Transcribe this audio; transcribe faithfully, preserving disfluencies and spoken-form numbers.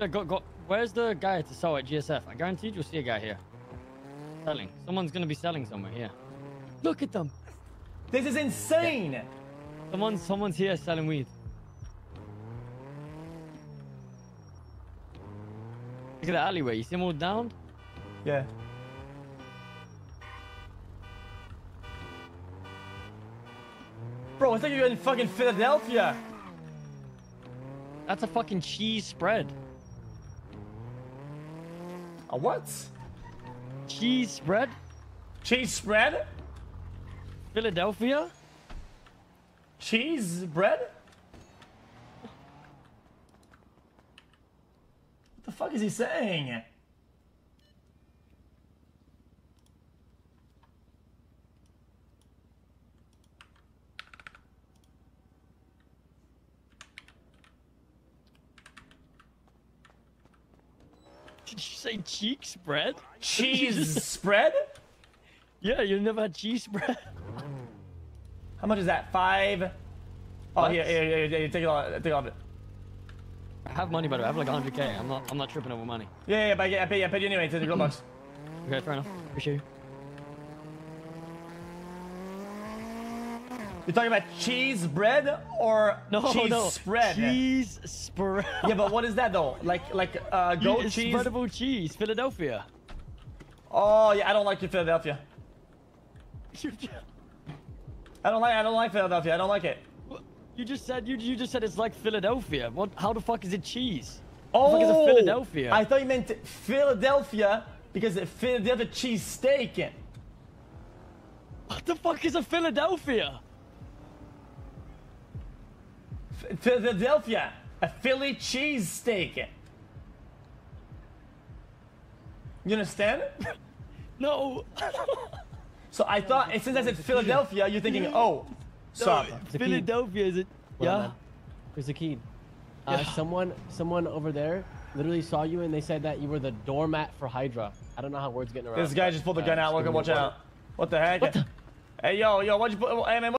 Yeah, got, got, where's the guy to sell at G S F? I guarantee you'll see a guy here. Selling. Someone's going to be selling somewhere here. Look at them. This is insane. Yeah. Someone, someone's here selling weed. Look at the alleyway. You see them all down? Yeah. Bro, I think you're in fucking Philadelphia. That's a fucking cheese spread. A what? Cheese spread? Cheese spread? Philadelphia? Cheese bread? What the fuck is he saying? Did you say cheek spread? Cheese spread? Yeah, you never had cheese spread. How much is that? Five? Oh, yeah, yeah, yeah, yeah, take it all, take all of it. I have money, by the way. I have like one hundred K. I'm not, I'm not tripping over money. Yeah, yeah, but yeah, I paid, I paid you anyway to the gold box. Okay, fair enough. Appreciate you. You're talking about cheese bread or no, cheese no. spread? Cheese spread. Yeah, but what is that though? Like, like uh, goat cheese? cheese? Spreadable cheese, Philadelphia. Oh yeah, I don't like your Philadelphia. I don't like. I don't like Philadelphia. I don't like it. You just said you. You just said it's like Philadelphia. What? How the fuck is it cheese? Oh, what the fuck is it Philadelphia? I thought you meant Philadelphia because it's Philadelphia cheese steak. What the fuck is a Philadelphia? F Philadelphia, a Philly cheese steak. You understand? No. So I thought, since I said Philadelphia, you're thinking, oh, sorry. No, Philadelphia is it? Well, yeah. There's a key. Uh, yeah. Someone, someone over there literally saw you and they said that you were the doormat for Hydra. I don't know how words getting around. This guy just pulled the gun uh, out. Look, watch out. What the heck? What the? Hey, yo, yo, why'd you put? Hey, man,